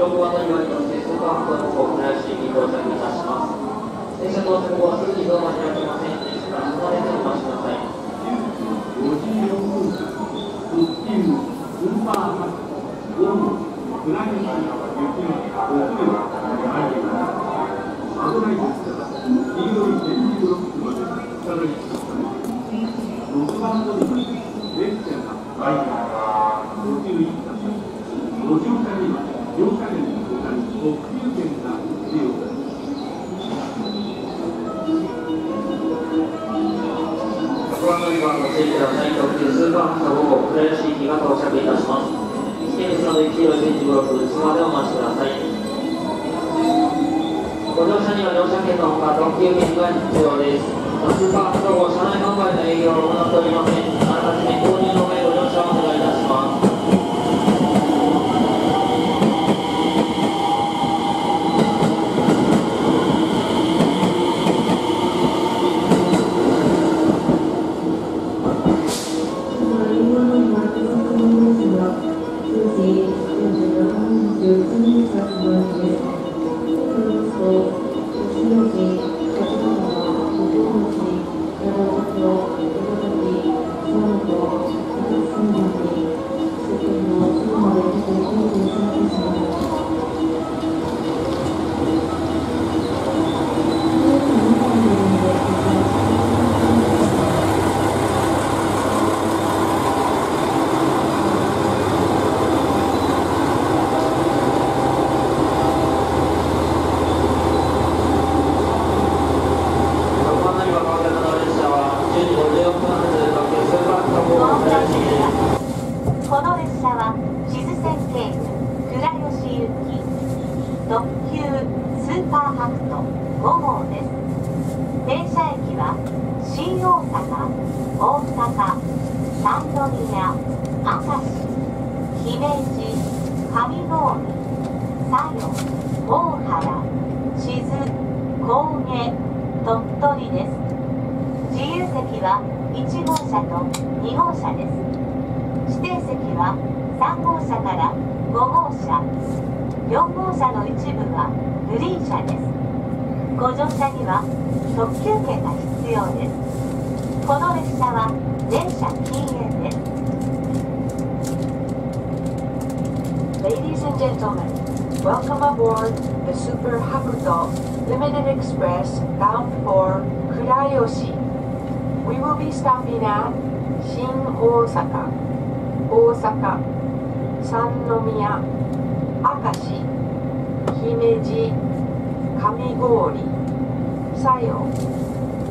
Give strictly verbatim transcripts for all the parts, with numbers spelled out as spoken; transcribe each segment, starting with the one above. ろくばんのように乗って外箱の国内市に到着いたします。電車到着後はすぐにドアが開けませんですから離れてお待ちください。Kamigōri, Sayo,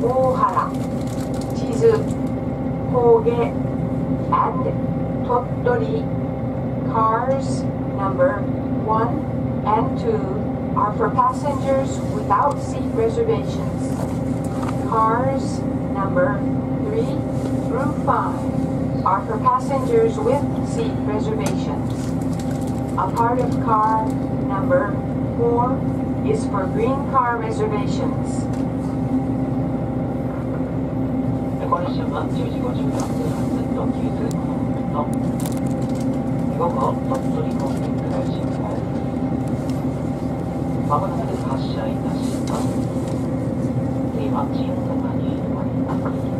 Ohara, Chizu, Koge, and Tottori. Cars number one and two are for passengers without seat reservations. Cars number three through five are for passengers with seat reservations. A part of car number four is for green car reservations. この列車はじゅうじごじゅうはっぷん発特急通行の午後鳥取方面下り信号。まもなく発車いたします。次は新大阪に止まります。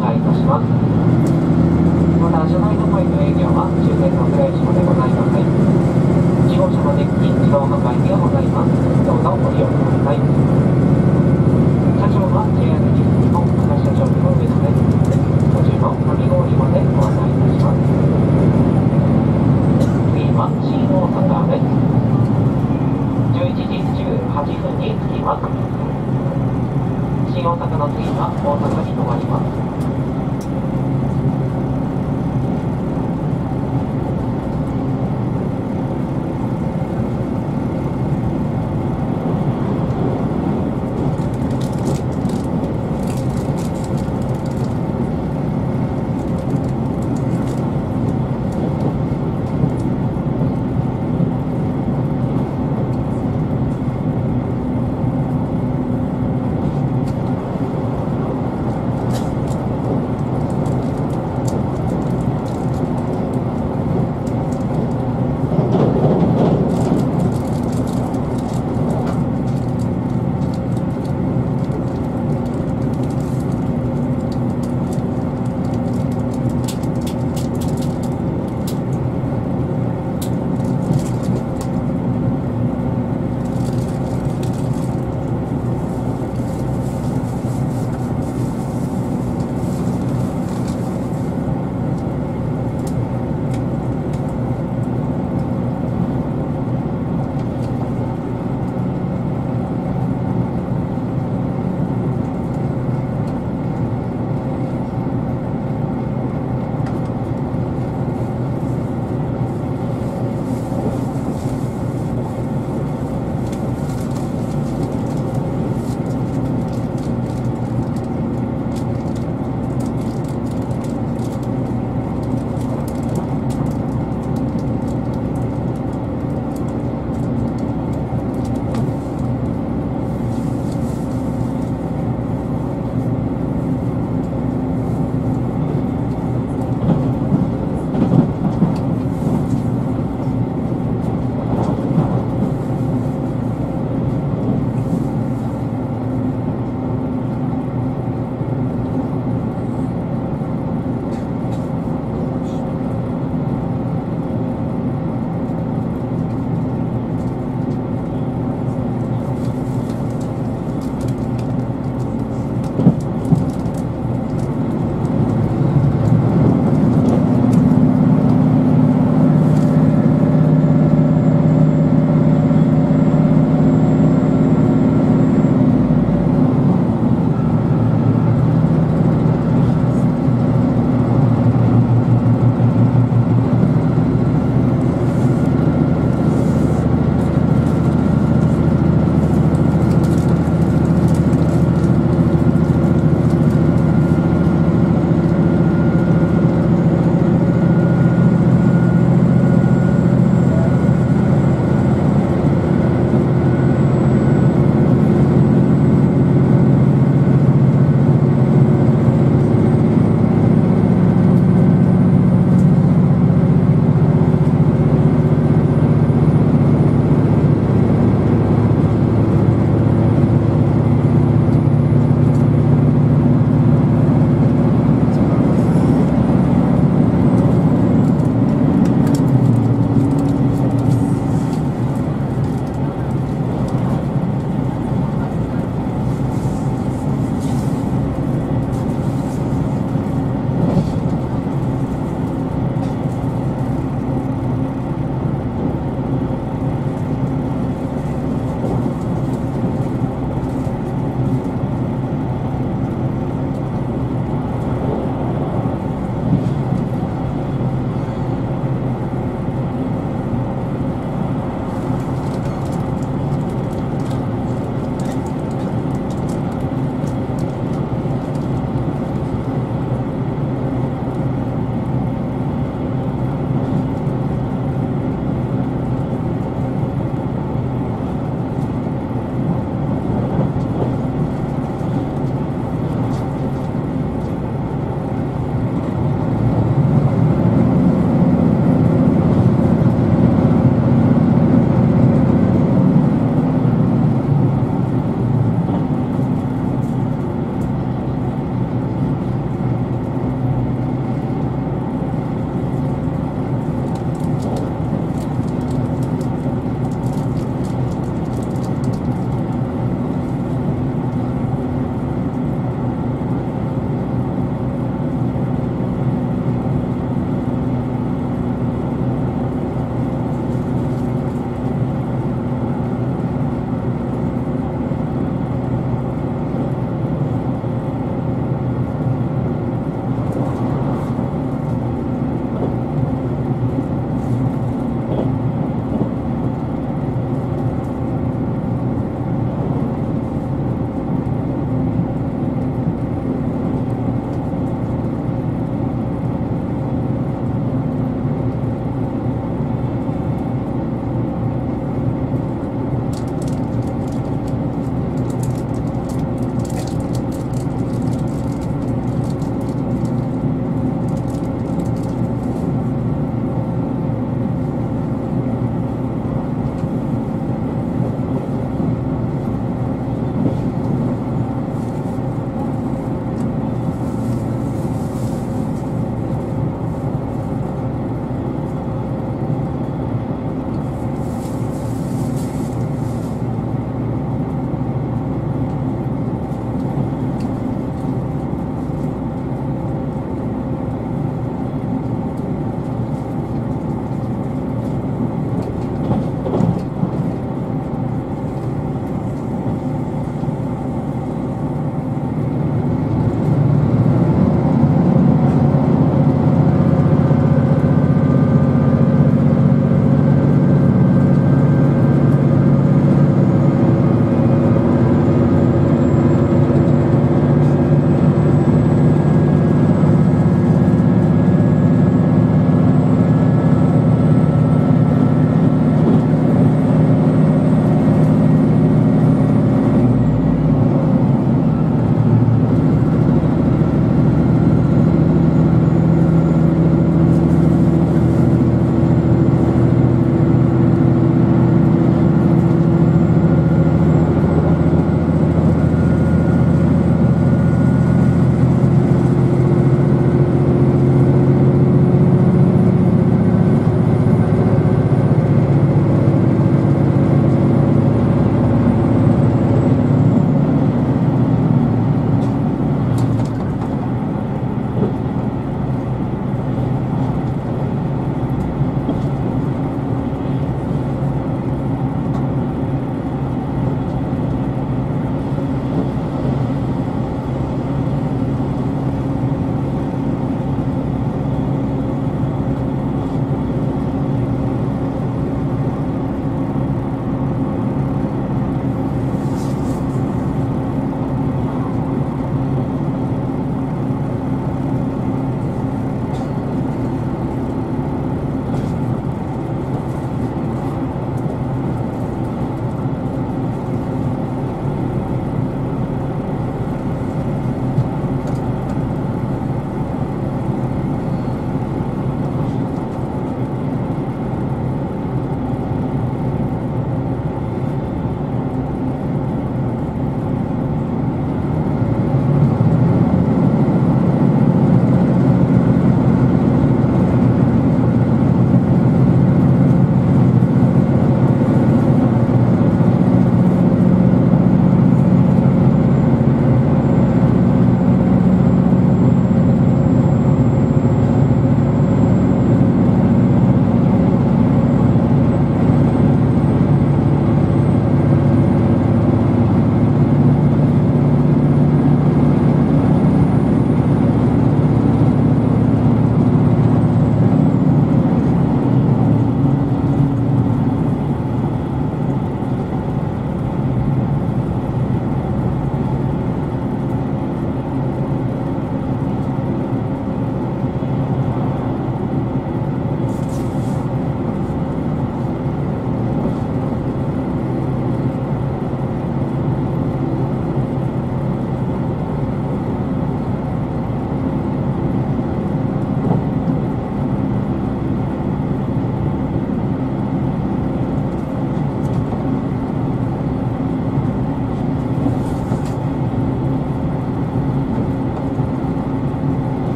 願いいたします。また車内販売の営業は終点の倉吉までございます。希望者のデッキ自動販売機がございます。どうぞご利用ください。車掌は ジェイアール 西日本赤車掌の上野です。途中のKamigōriまでご案内いたします。次は Shin Osakaです。じゅういちじじゅうはっぷんに着きます。新大阪の次は大阪に止まります。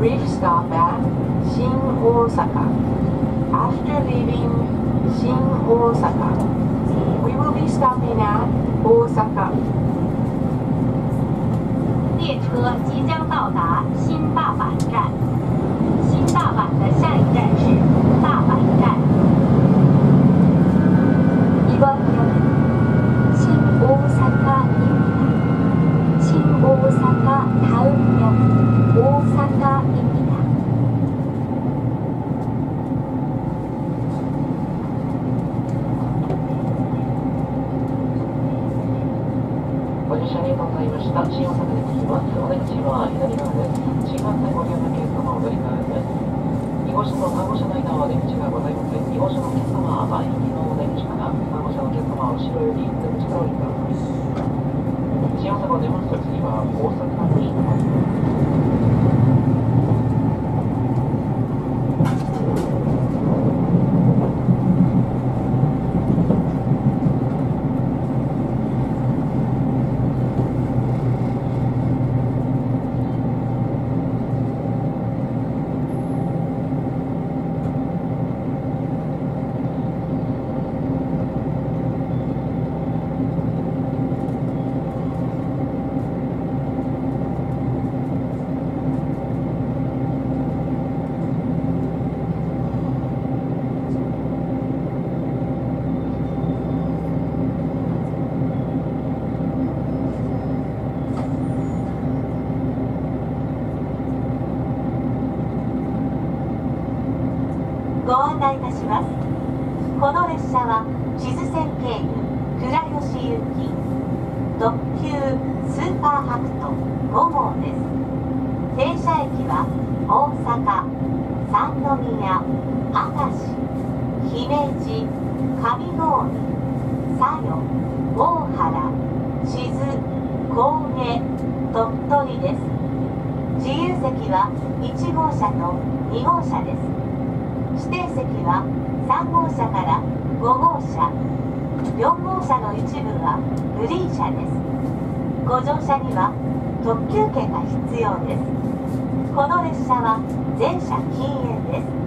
brief stop at Shin Osaka. After leaving Shin Osaka, we will be stopping at Osaka. 列车即将到达新大阪站。新大阪的下一站是大阪站。이번역은 신오사카 신오사카 다음 역은 오사카입니다. 포지션이 감사합니다. 신오사카 この列車は志津線経由倉吉行き特急スーパーハクトご号です。停車駅は大阪、三宮、明石、姫路、上郡、佐用、大原、志津、神戸、鳥取です。自由席はいち号車とに号車です。 指定席はさん号車からご号車、よん号車の一部はグリーン車です。ご乗車には特急券が必要です。この列車は全車禁煙です。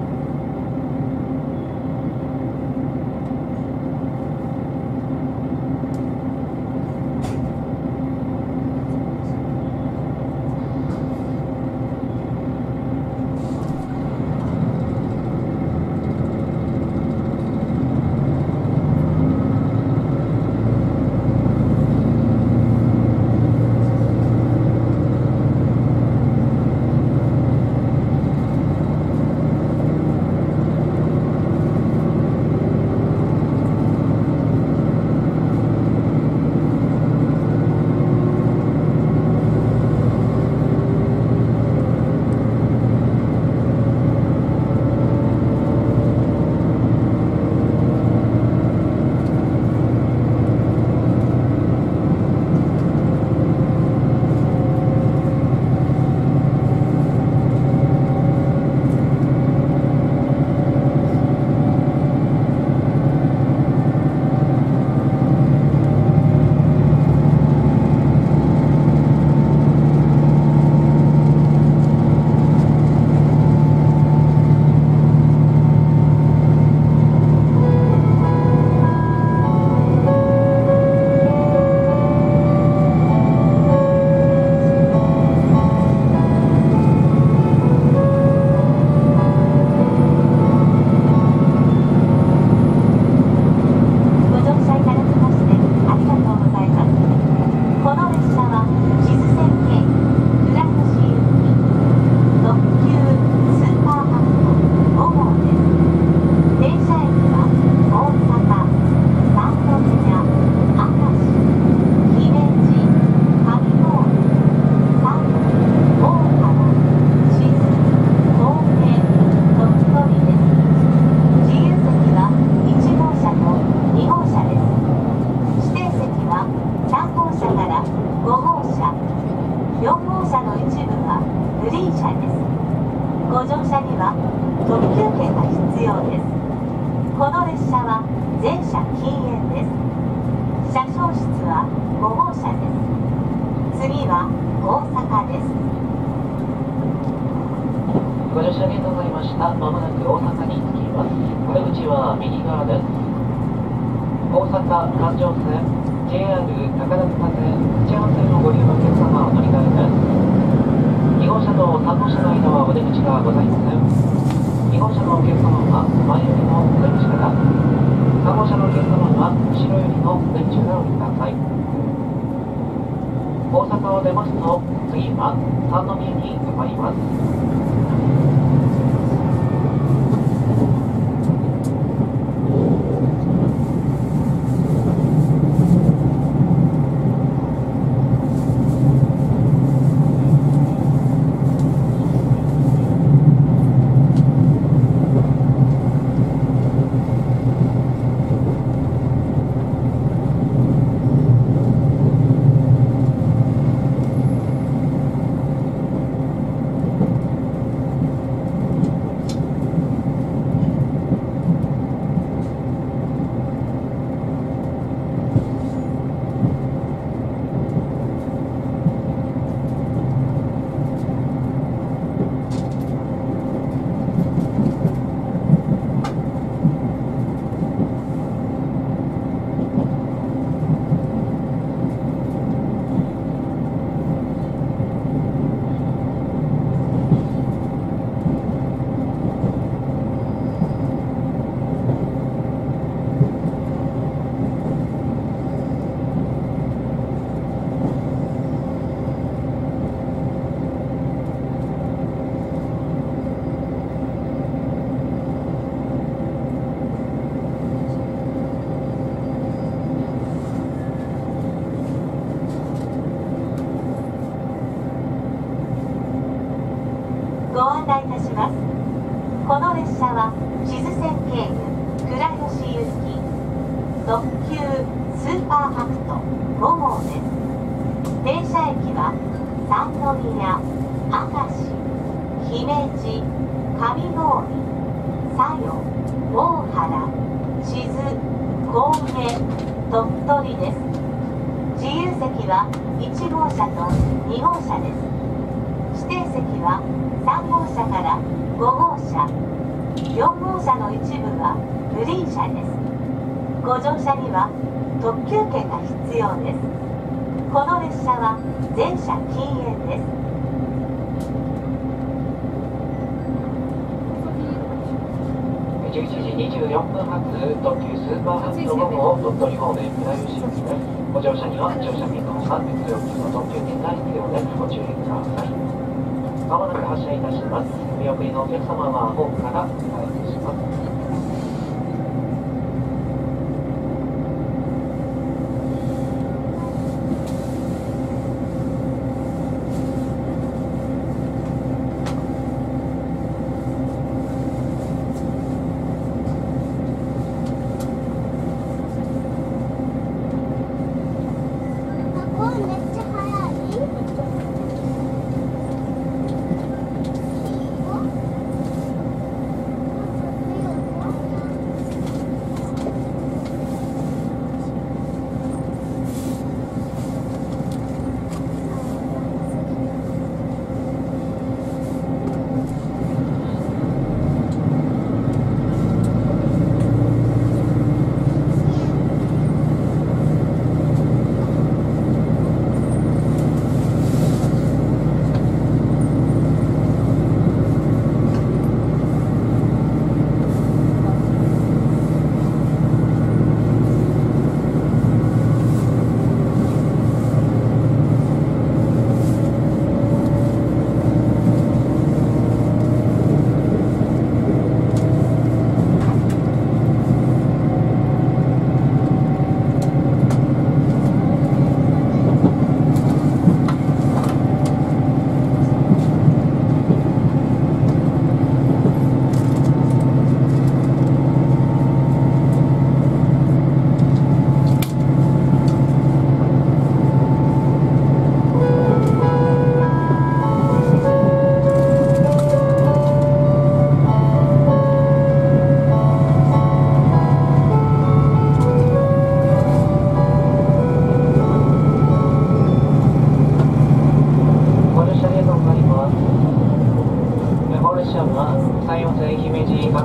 ご乗車ありがとうございました。まもなく大阪に着きます。お出口は右側です。大阪環状線、ジェイアール 高田塚線、土屋線のご利用のお客様お乗り換えです。に号車とさん号車の間はお出口がございません。に号車のお客様は前寄りの出口から、さん号車のお客様は後ろ寄りの出口からお降りください。大阪を出ますと、次は三宮に止まります。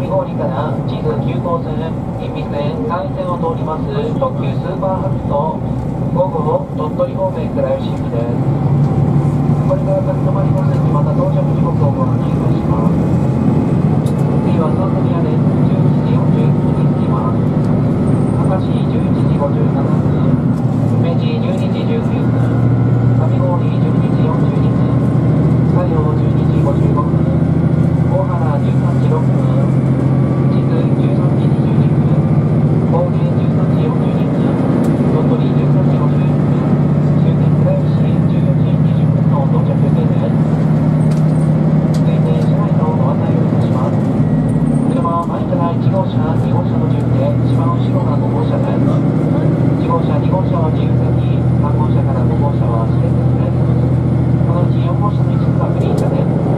かみごおりから地図きゅうこうせん恵比線さんせんを通ります特急スーパーハクとごごを鳥取方面から吉行きです。これから立ち止まりますにまた到着時刻をご確認いたします。次は三宮です。じゅういちじよんじゅういっぷんに着きます。明石じゅういちじごじゅうななふん、明治じゅうにじじゅうきゅうふん、かみごおりじゅうにじよんじゅうにふん、サヨじゅうにじごじゅうごふん、大原じゅうさんじろっぷん、地図じゅうさんじにじゅうにふん、方言じゅうさんじよんじゅうにふん、鳥取じゅうさんじごじゅうにふん、終点倉吉じゅうよじにじゅっぷんの到着予定です。続いて車内のご案内をいたします。車は前からいちごうしゃにごうしゃの順で一番後ろがごごうしゃです。いちごうしゃにごうしゃは自由席、さんごうしゃからごごうしゃは指定席です。このうちよんごうしゃの一部はフリー車です。お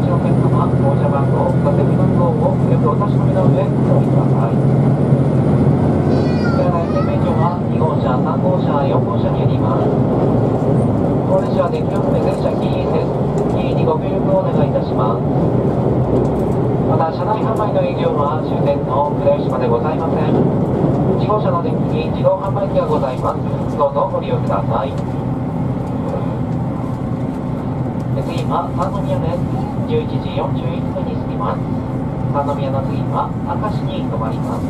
持ちのお客様、降車番号、座席番号をよくお確かめの上、ご確認ください。車内洗面所はにごうしゃ、さんごうしゃ、よんごうしゃにあります。高齢者はできるため全車禁煙です。禁煙にご協力をお願いいたします。また、車内販売の営業は終点の倉吉までございません。いち号車のデッキに自動販売機がございます。どうぞご利用ください。次は三宮です。じゅういちじよんじゅういっぷんに過ぎます。三宮の次は明石に止まります。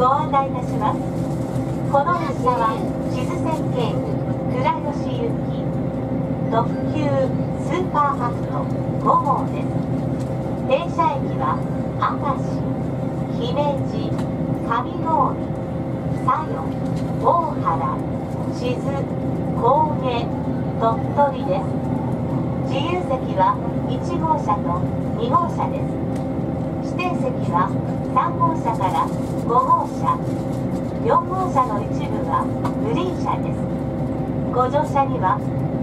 ご案内いたします。この列車は志津線経由倉吉行き特急スーパーハクトご号です。停車駅は明石、姫路、上郡、佐用、大原、志津、高下、鳥取です。自由席はいち号車とに号車です。指定席はさん号車からご号車、よん号車の一部はグリーン車です。ご乗車には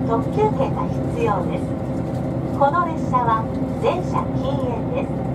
特急券が必要です。この列車は全車禁煙です。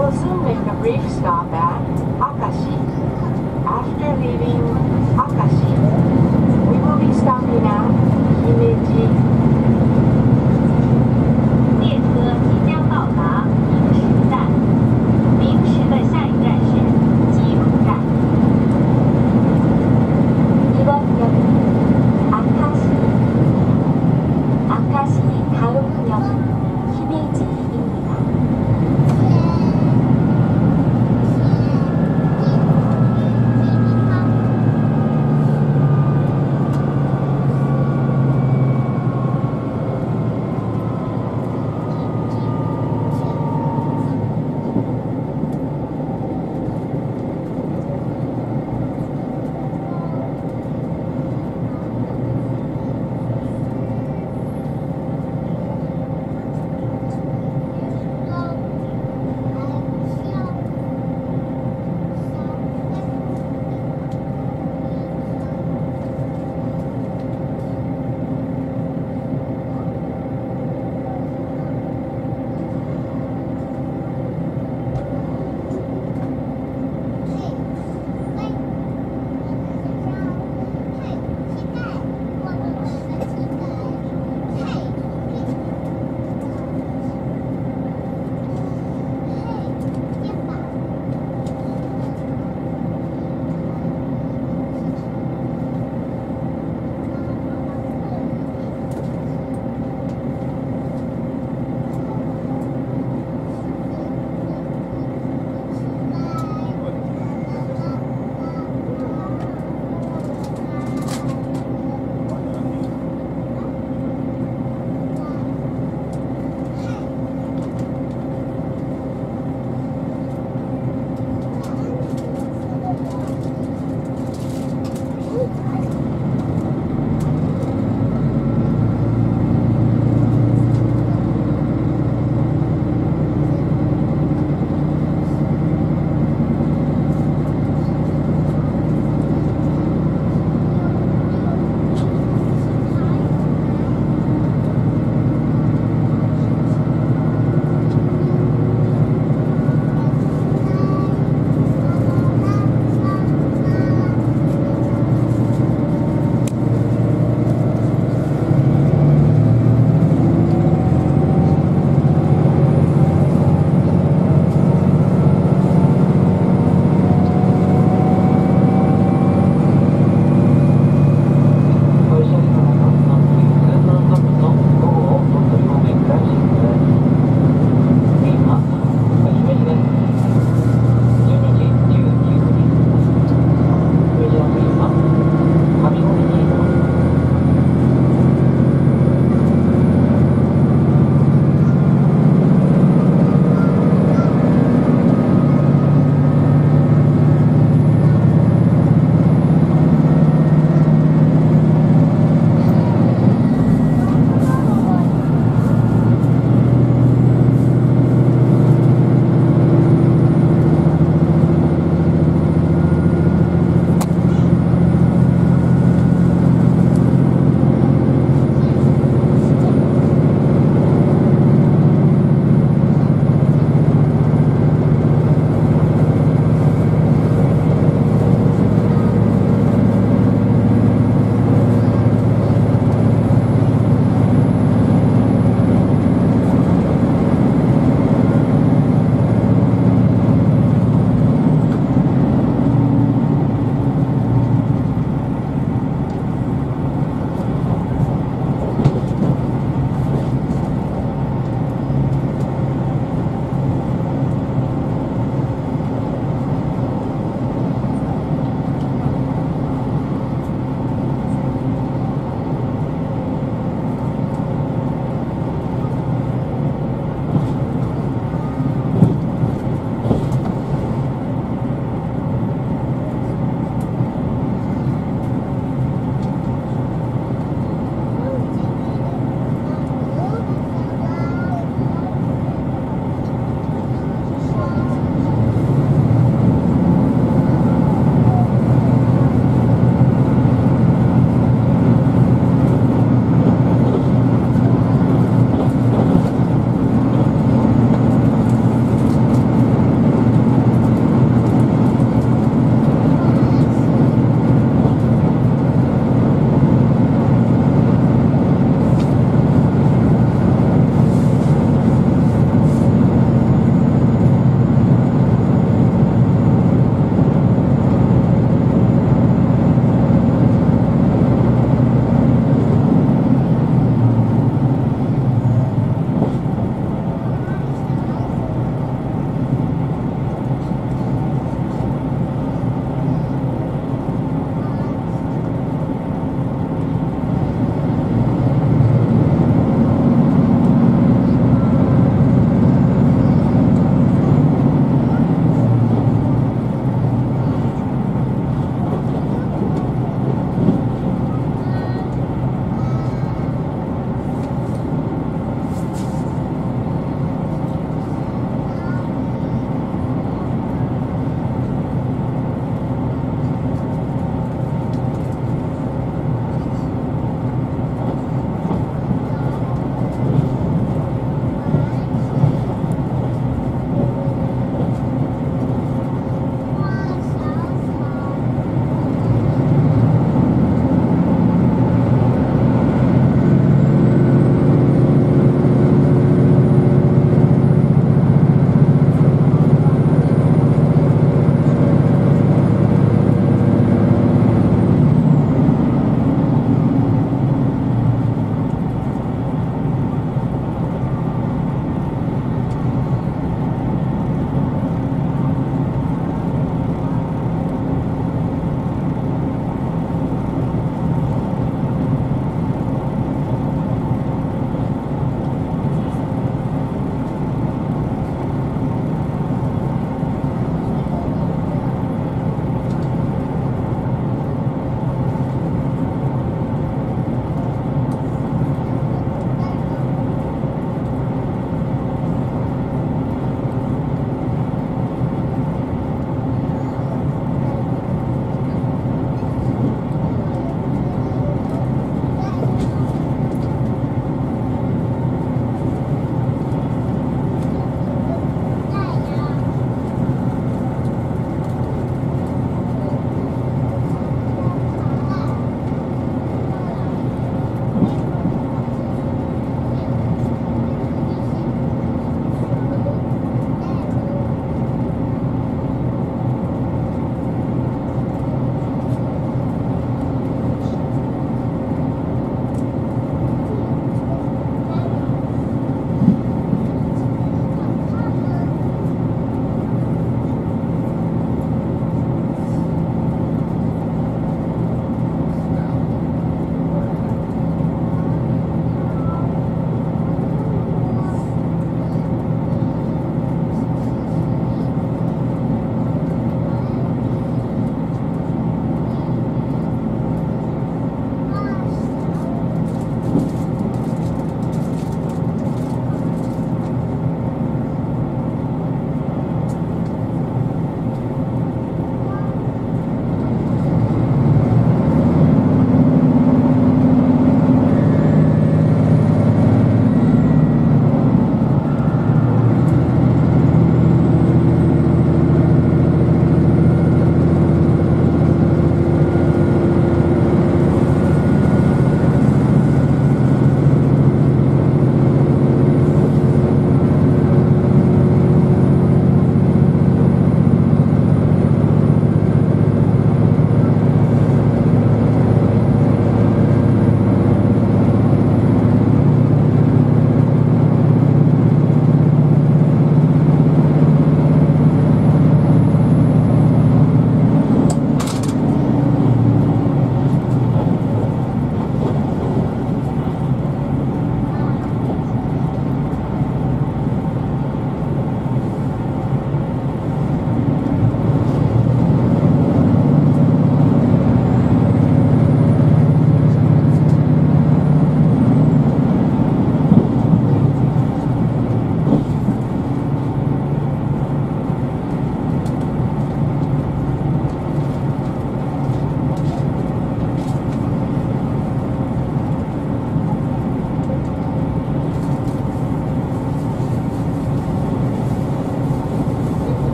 will soon make a brief stop at Akashi. After leaving Akashi, we will be stopping at Himeji. こ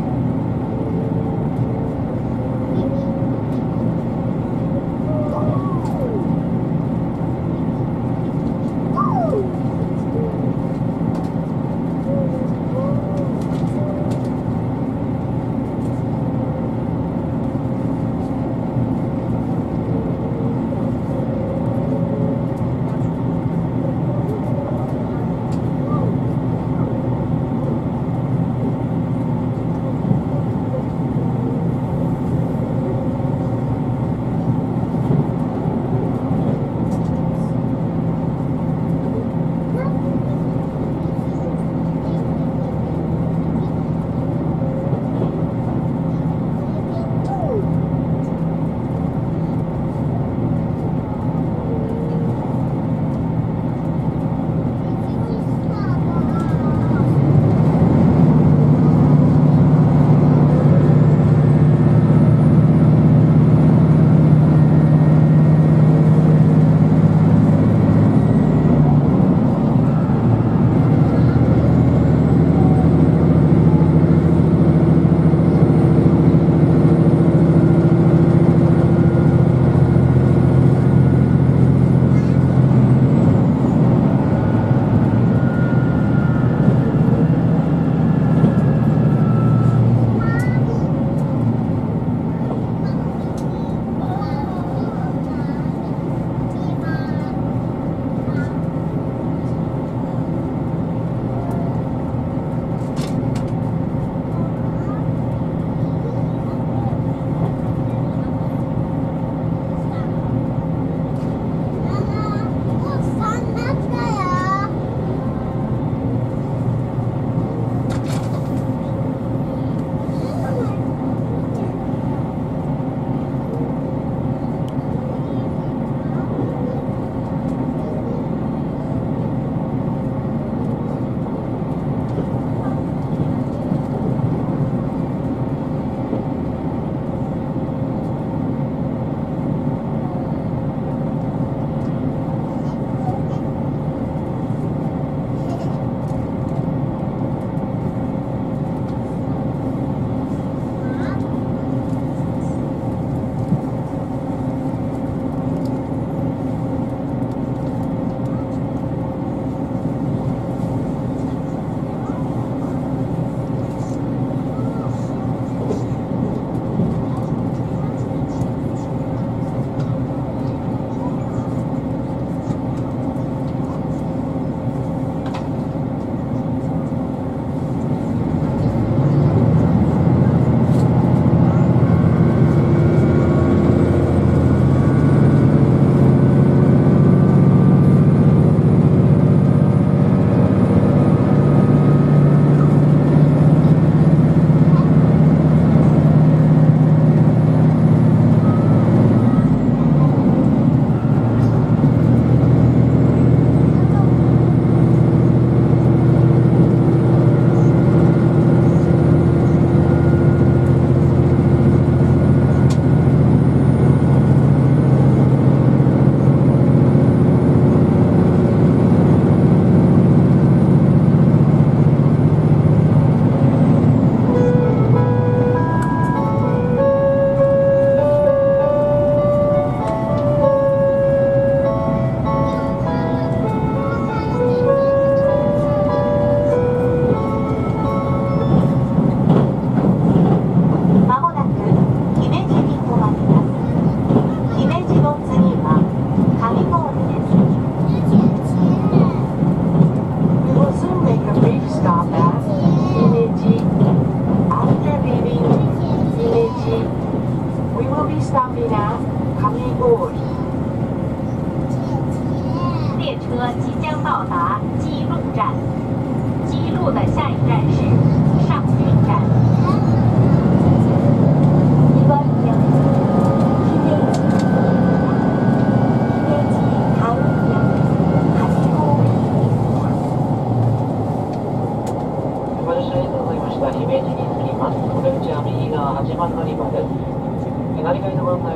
ご乗車ありがとうござ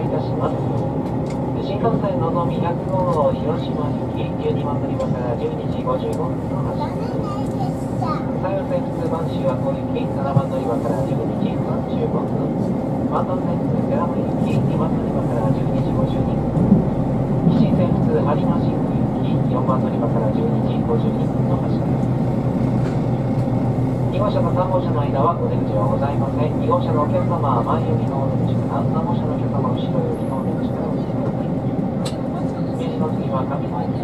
いました。番手は小行き、ななばん乗り場からじゅうにじさんじゅうごふん、万能線通寺山行き、にばん乗り場からじゅうにじごじゅうにふん、紀新線普通播磨新宮行き、よんばん乗り場からじゅうにじごじゅうにふんの発車です。 にごうしゃとさんごうしゃの間はお出口はございません。にごうしゃのお客様は前よりのお出口から、さんごうしゃのお客様は後ろよりのお出口からお進みください。右の次は上野駅。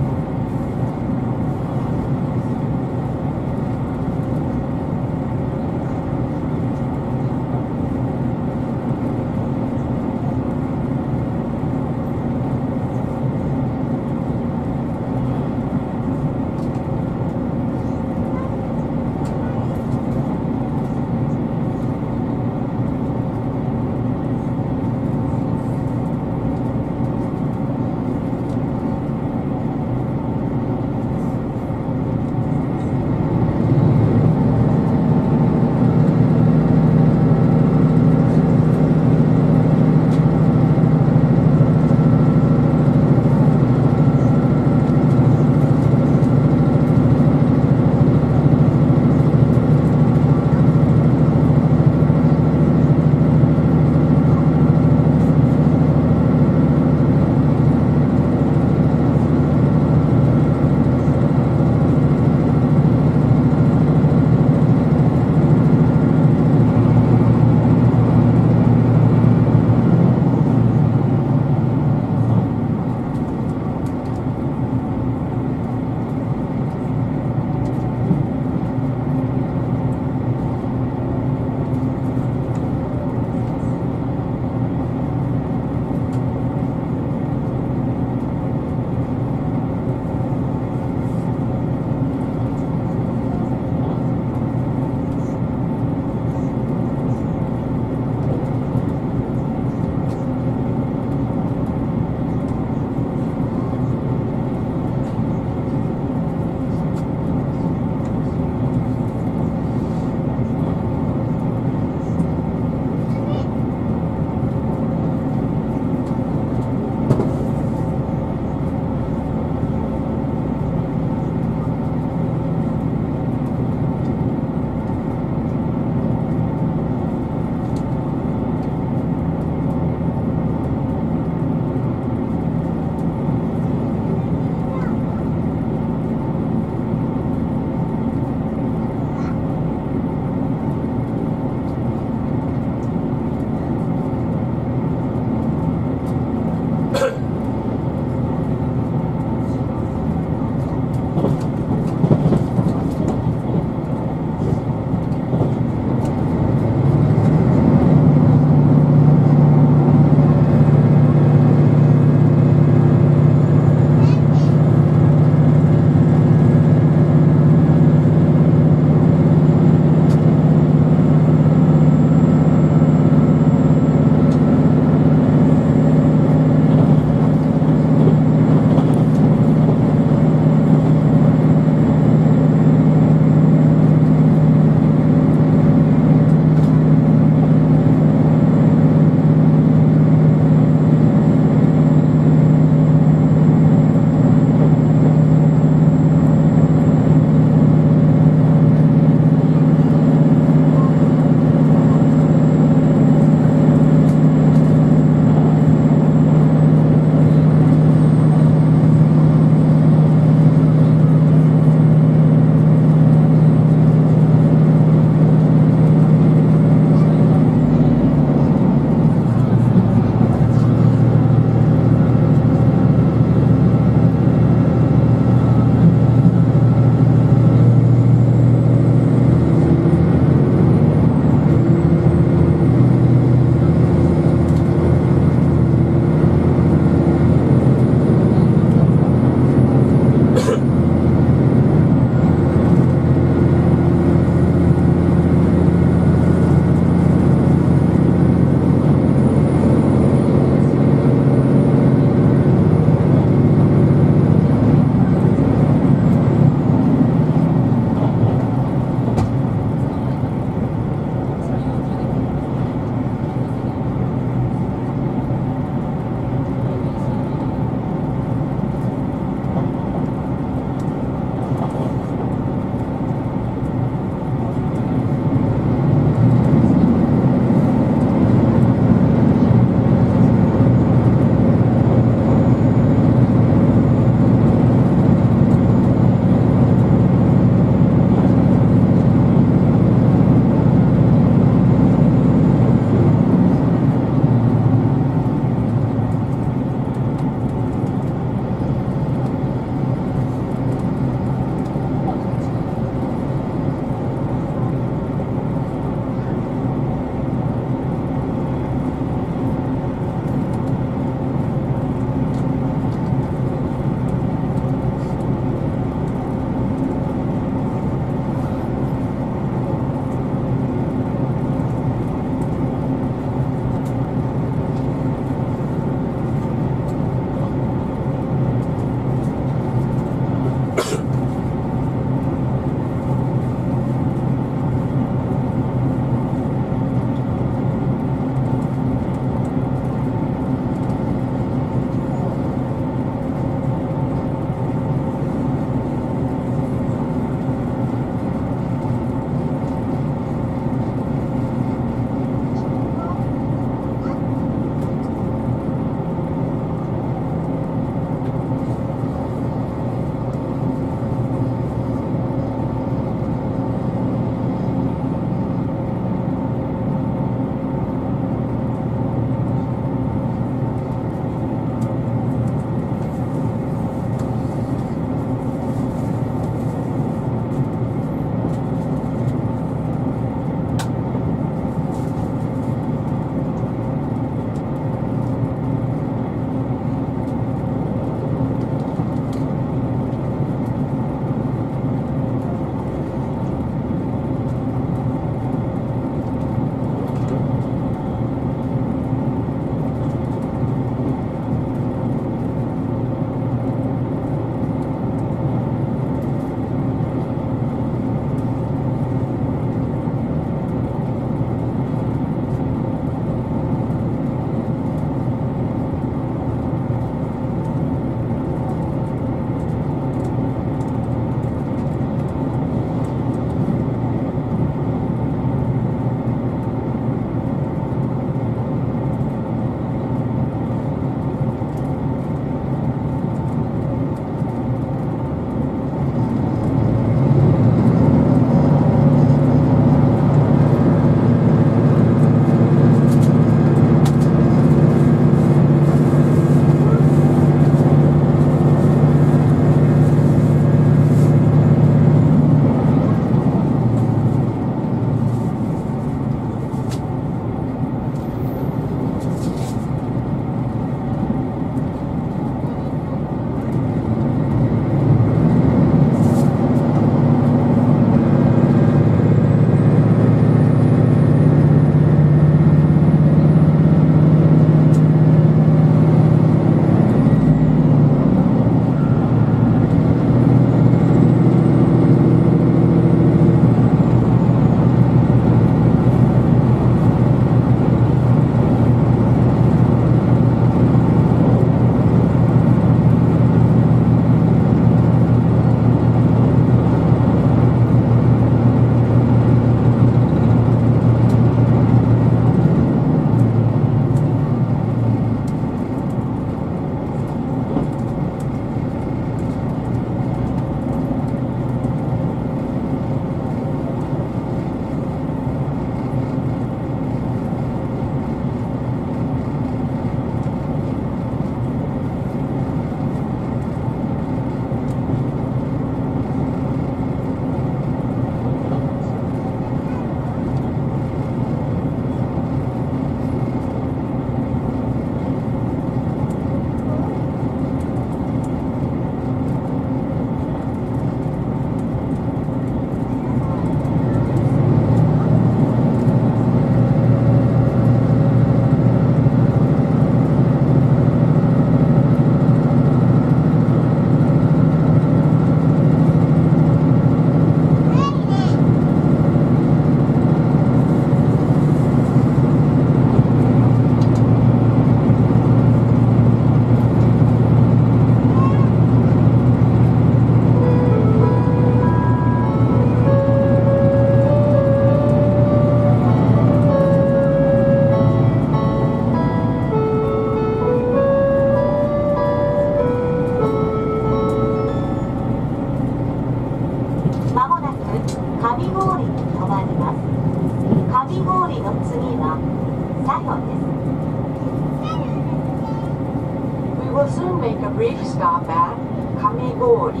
We will soon make a brief stop at Kamigōri.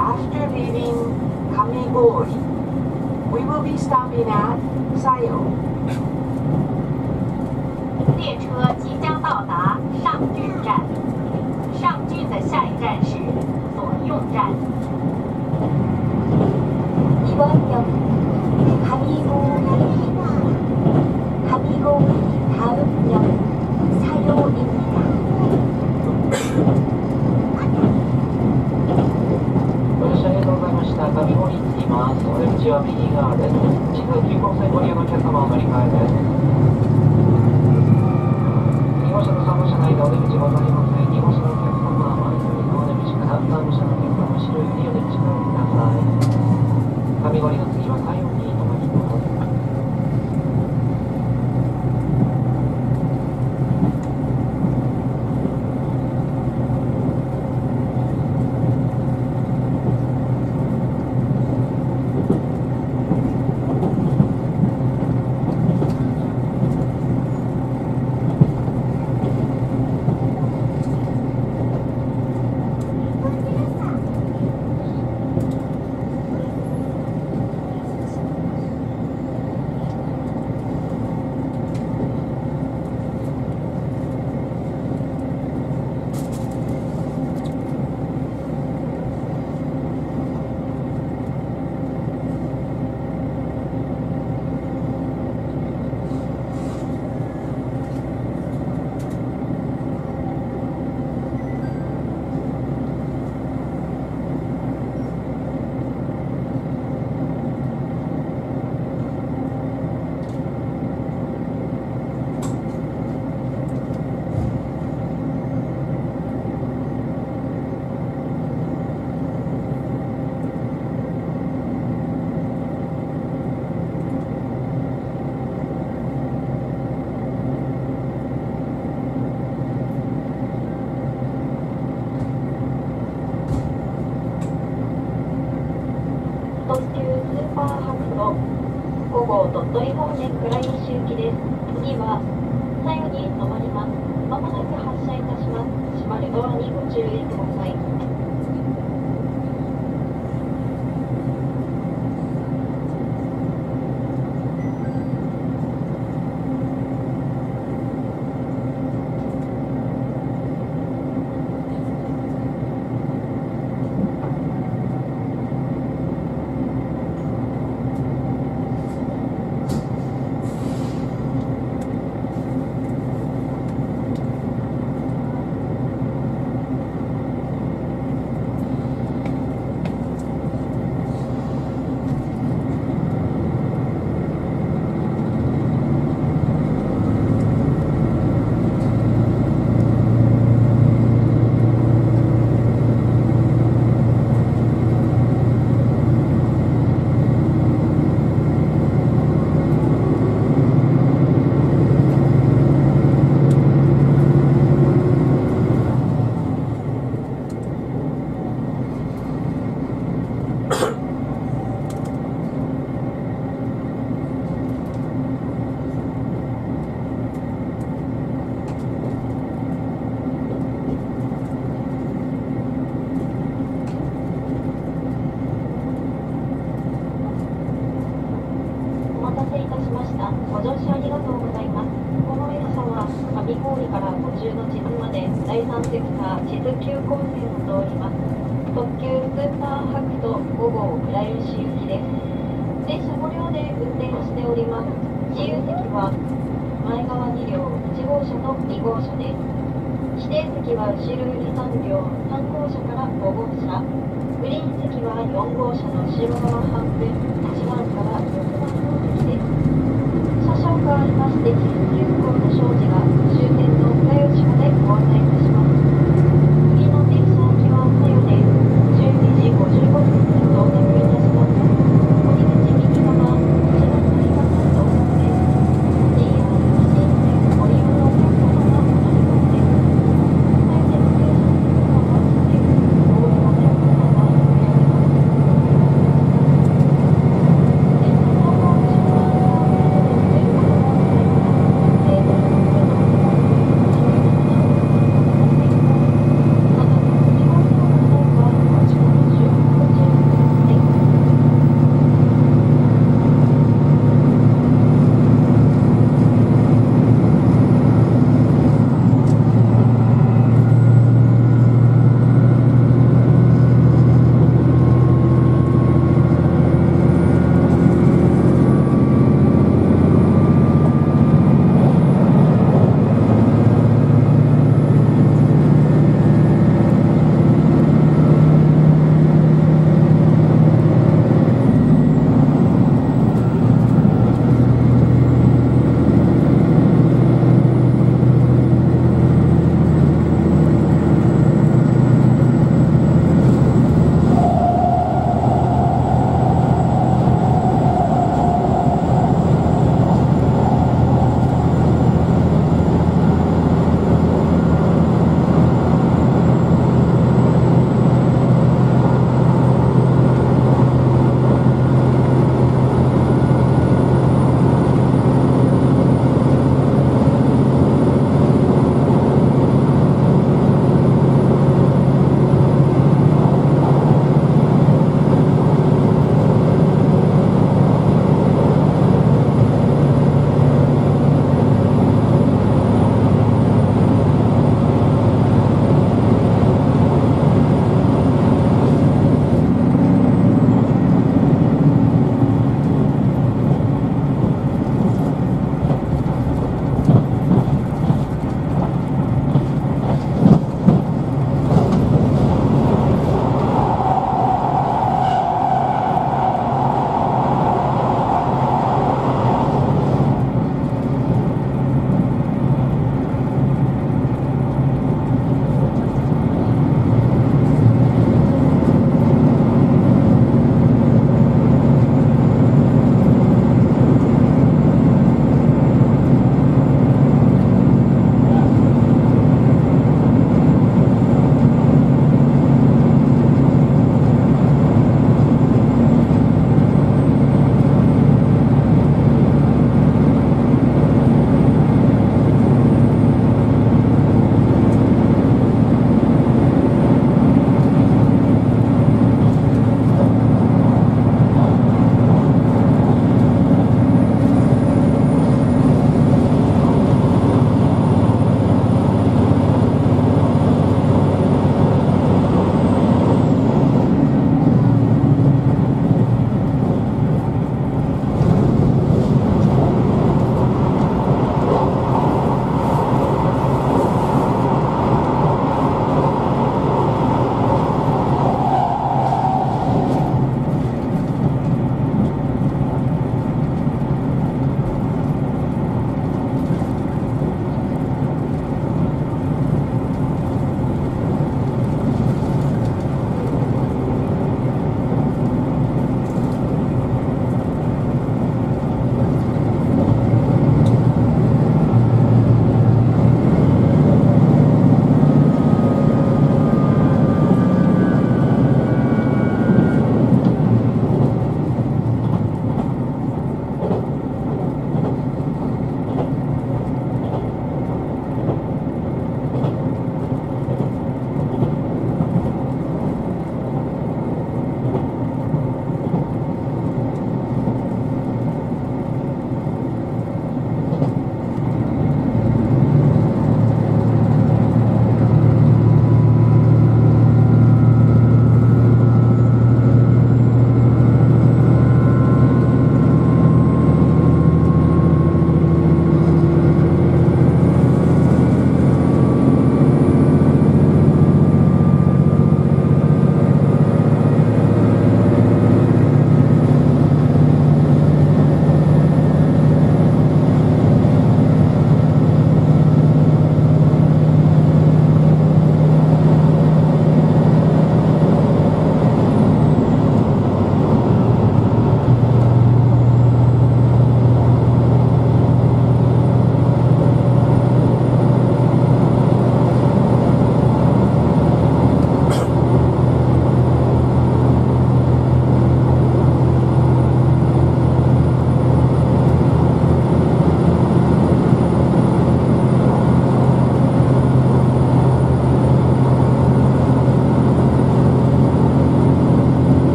After leaving Kamigōri, we will be stopping at Sayo. 列车即将到达上郡站，上郡的下一站是左右站。이번역가미고가미고다음역사요입니다列車へとございました。上森に行きます。お出口は右側です。地図急行線ご利用のお客様お乗り換えです。 鳥方面暗い周期です。次は左右に止まります。まもなく発車いたします。閉まるドアにご注意ください。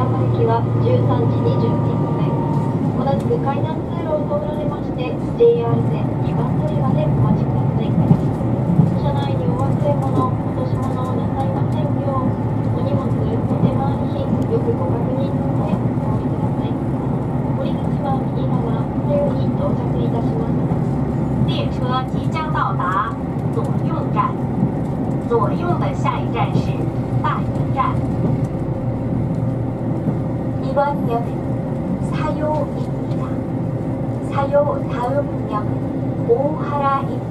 皆さん行きはじゅうさんじにじゅういっぷん、同じく階段通路を通られまして ジェイアール 線にばん乗り場でお待ちください。車内にお忘れ物、落とし物をなさいませんよう、お荷物、お手回り品、よくご確認してお降りください。降り口は右側、左右に到着いたします。列車即将到達、左右站、左右的下一站是大营站。이 번 역은 사요입니다. 사요 다음 역은 오하라입니다.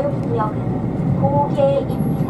자유구역은 고개입니다.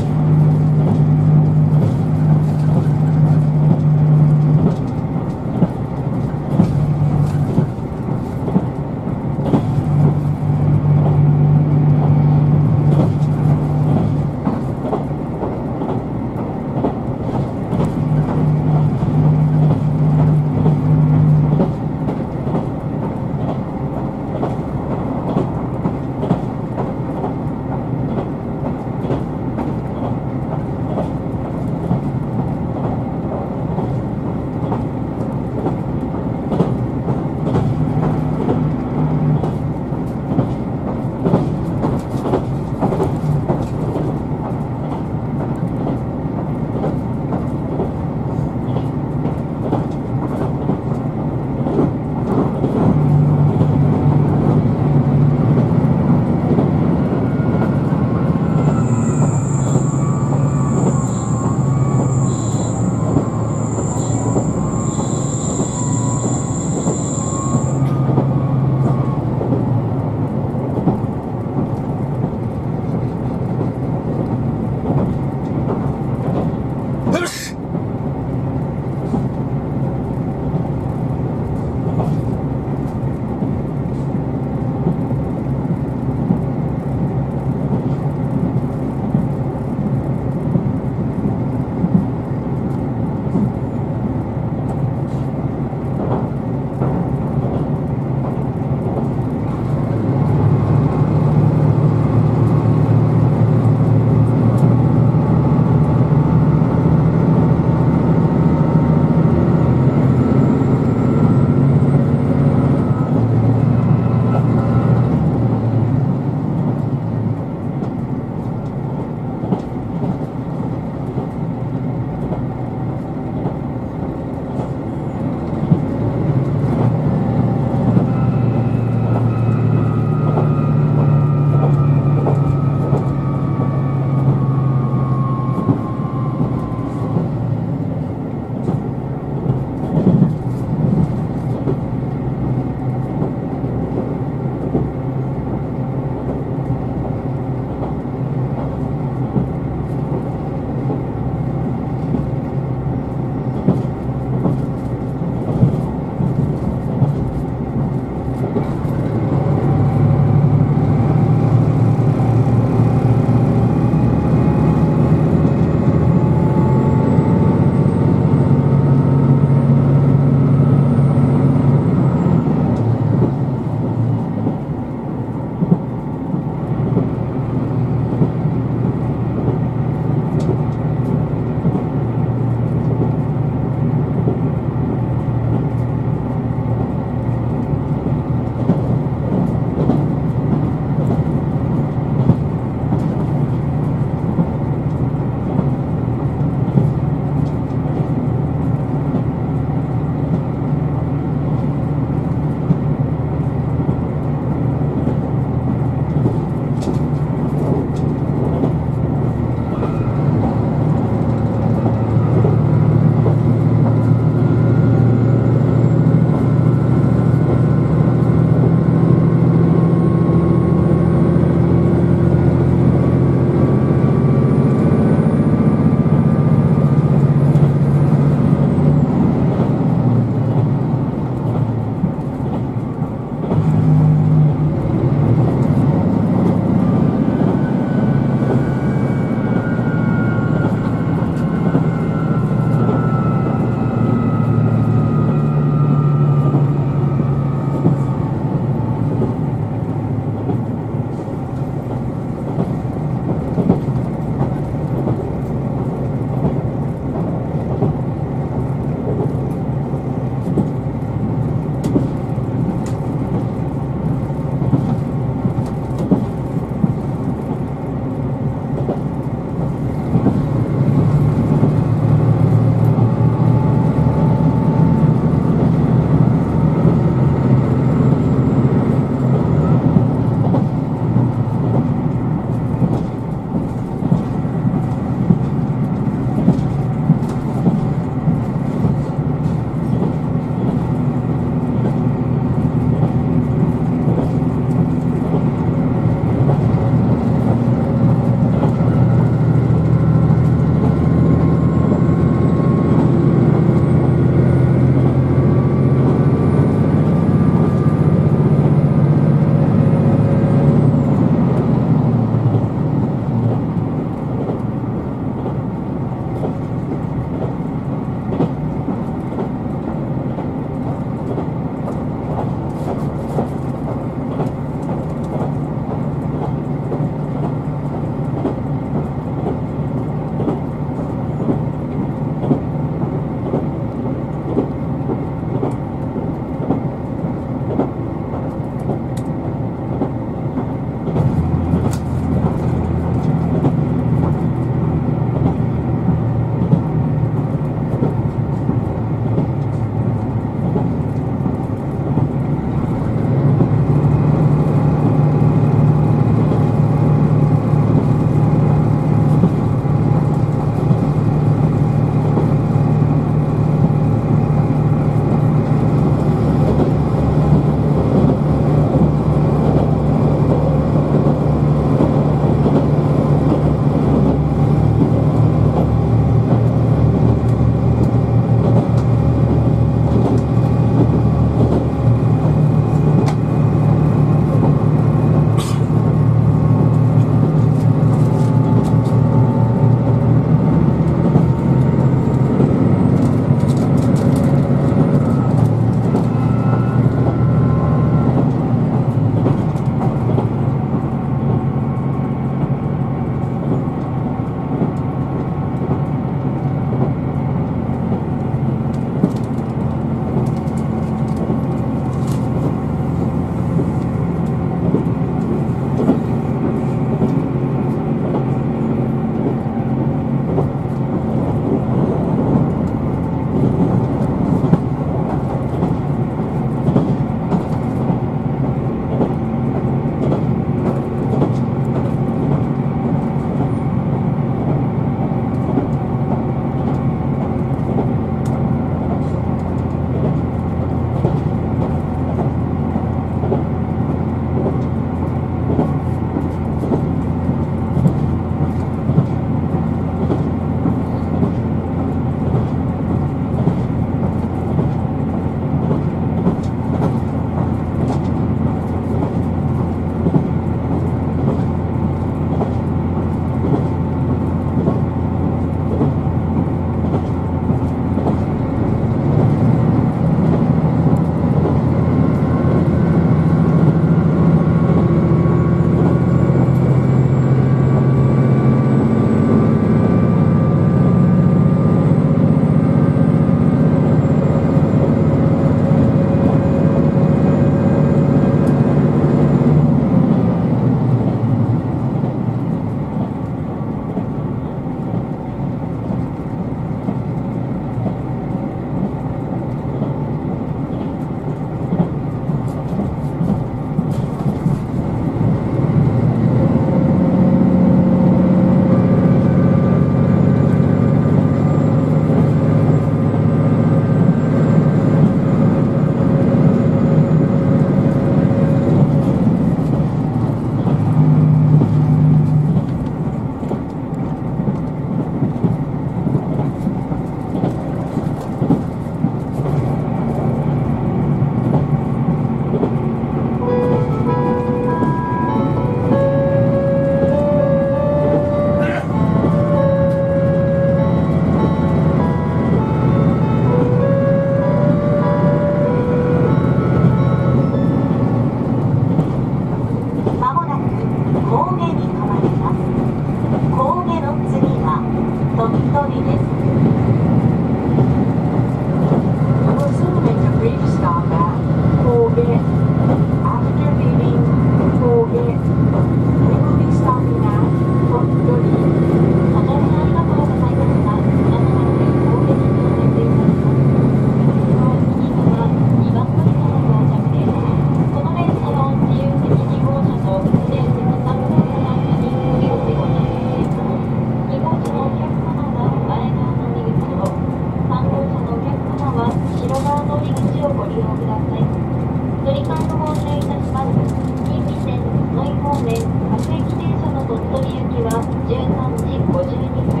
口口をご利用ください。乗り換えのご案内いたします。新美線土井方面各駅停車の鳥取行きはじゅうさんじごじゅうにふん。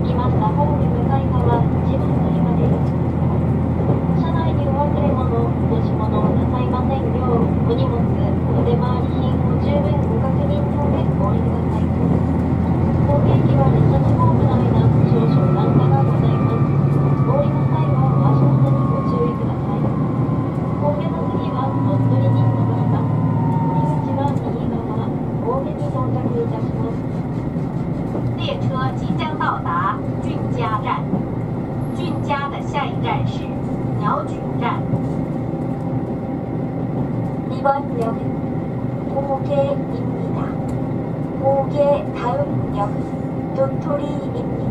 着きましたホーム向かい側一番乗り場です。車内にお忘れ物、落とし物をなさいませんよう、お荷物、お出回り品を十分ご確認の上お降りください。後継機は列車とホームの間、少々段差がございます。お降りの際は足元にご注意ください。神戸の次は鳥取に戻ります。入り口は右側、神戸に到着いたします。列車即将到达郡家站。郡家的下一站是鸟取站。にばんにょく、後継입니다。後継다음역、鳥取입니다。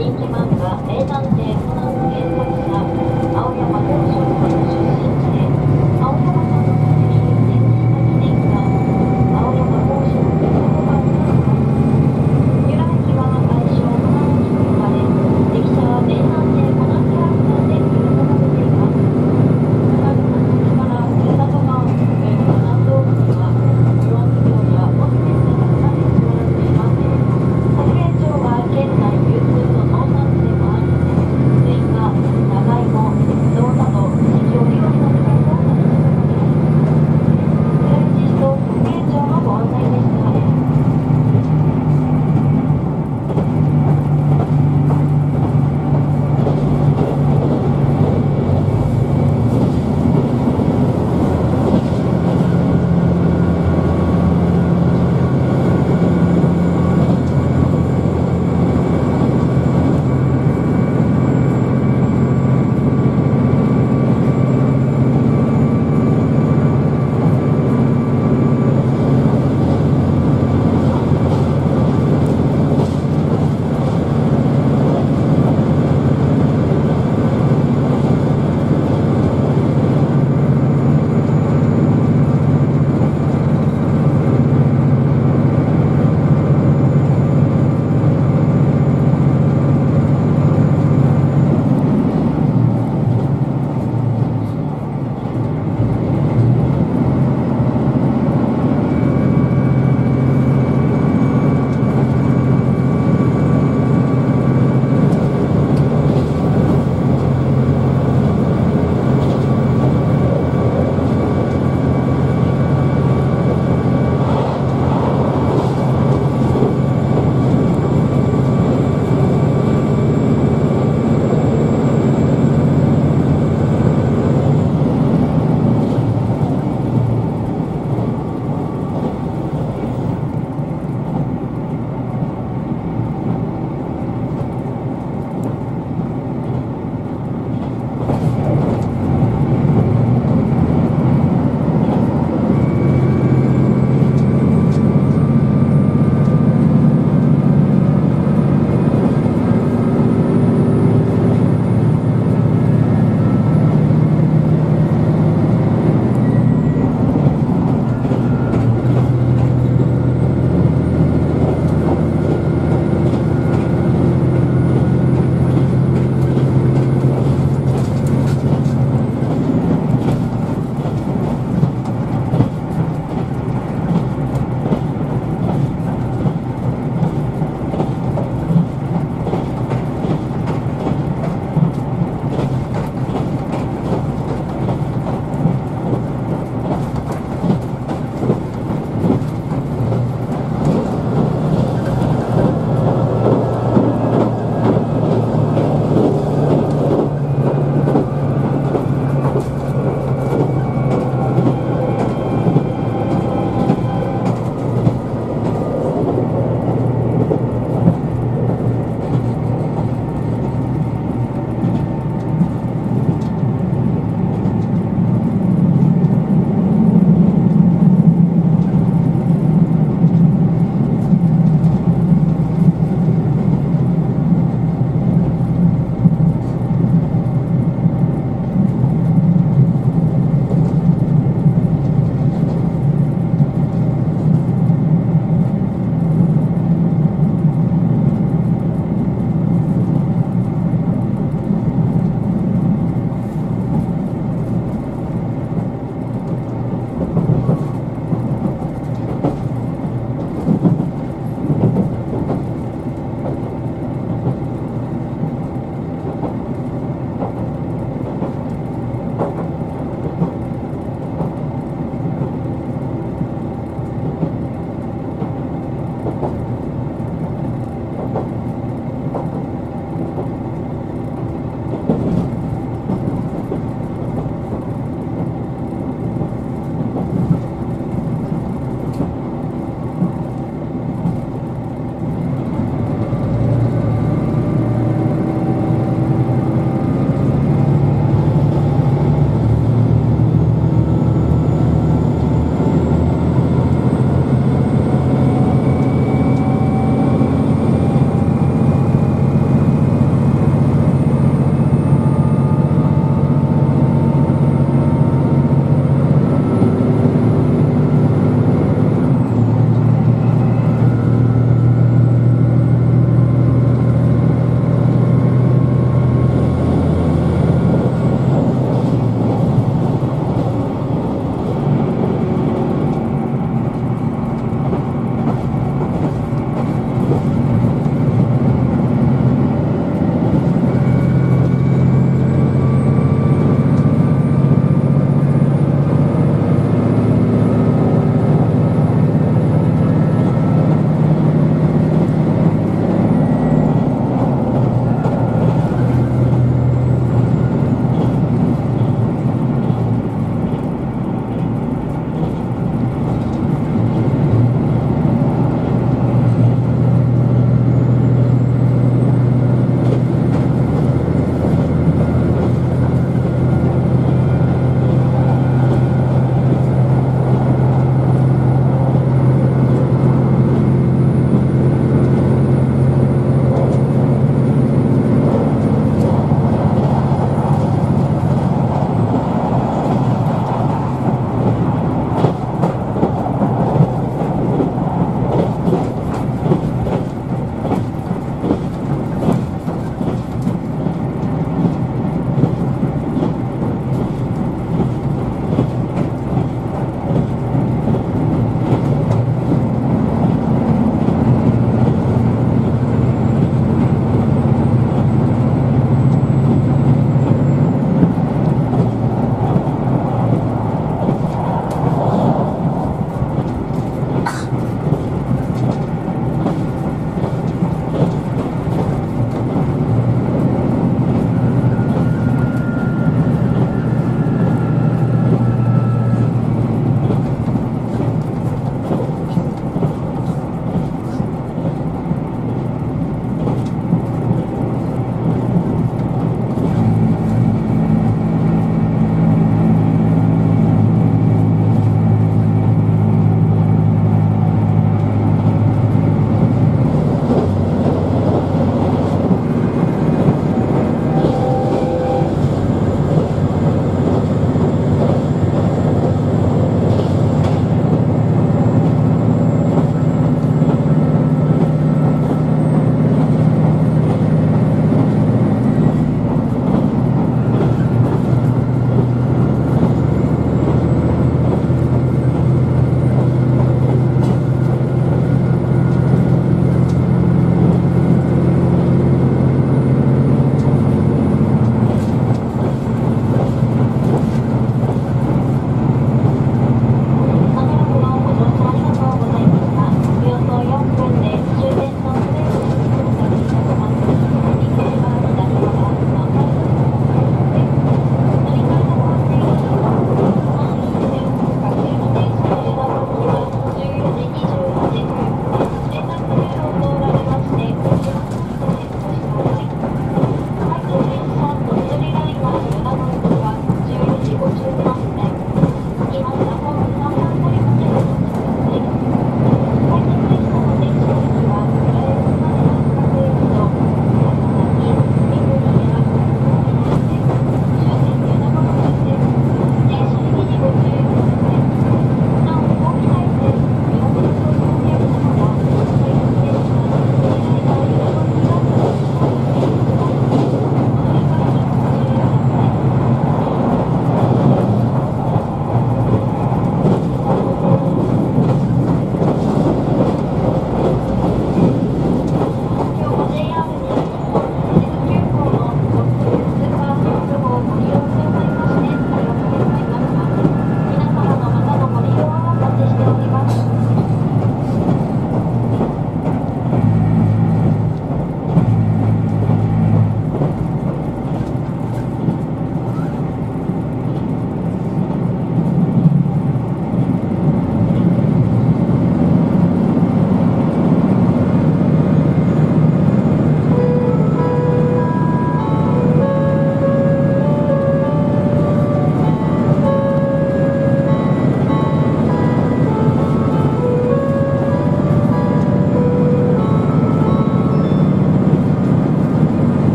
人気漫画名探偵コナンの原作者青山剛昌さんの出身地で、青山さんのために設置した記念館、青山剛昌記念館です。由来記は愛称コナンに生まれ、歴史は名探偵コナンキャラクターで記録されています。昔から新潟が含むコナン動物には養殖業やホステスなどが設置されています。発言場は現在有数の農産物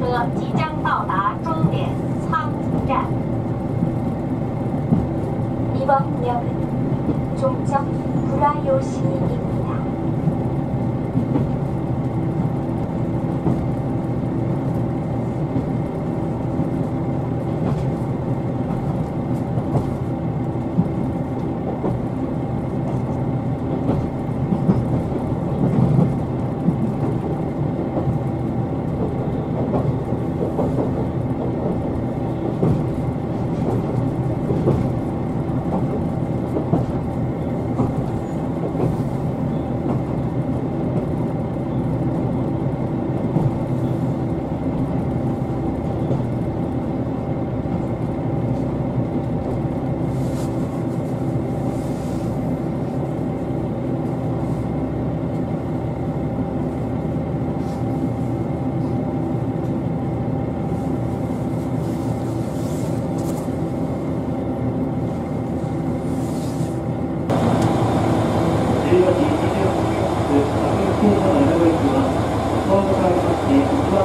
車即将到达终点仓吉站。に番列終着倉吉に行く。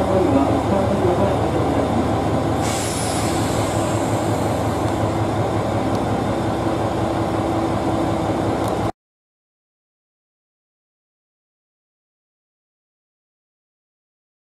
Thank you.